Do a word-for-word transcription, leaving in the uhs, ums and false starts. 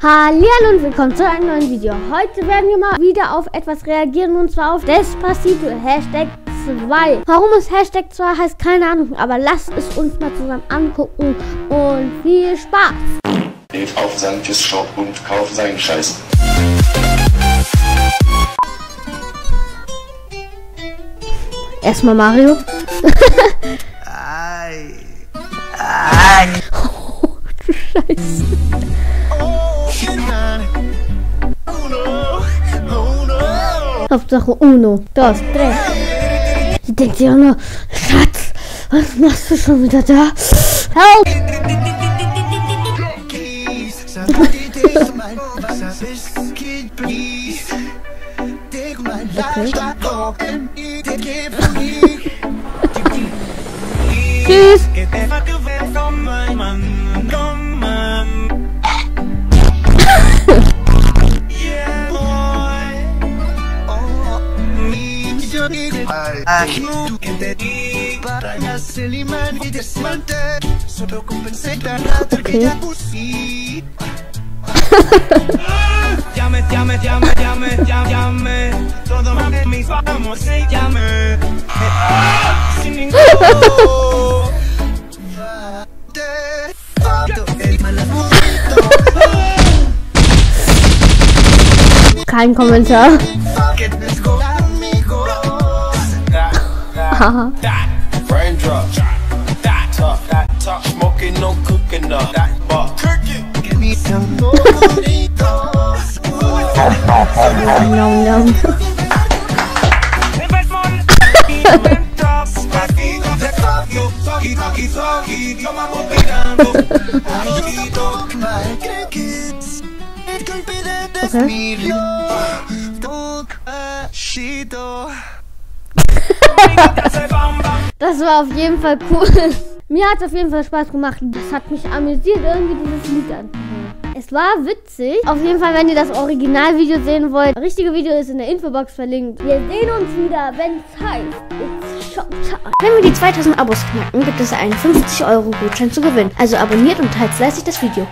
Hallihallo und willkommen zu einem neuen Video. Heute werden wir mal wieder auf etwas reagieren, und zwar auf Despacito, Hashtag zwei. Warum es Hashtag zwei heißt, keine Ahnung, aber lasst es uns mal zusammen angucken und viel Spaß. Geht auf Santis Shop und kauft seinen Scheiß. Erstmal Mario. Ei. Ei. Oh, du Scheiße. Hauptsache Uno, das, drei. Sie denkt sich auch nur, Schatz, was machst du schon wieder da? Help! Tschüss! Okay. Kein Kommentar. Haha. Das war auf jeden Fall cool. Mir hat es auf jeden Fall Spaß gemacht. Das hat mich amüsiert, irgendwie dieses Lied an. Es war witzig. Auf jeden Fall, wenn ihr das Originalvideo sehen wollt, das richtige Video ist in der Infobox verlinkt. Wir sehen uns wieder, wenn es heißt, it's Shoptime. Wenn wir die zweitausend Abos knacken, gibt es einen fünfzig Euro Gutschein zu gewinnen. Also abonniert und teilt fleißig das Video.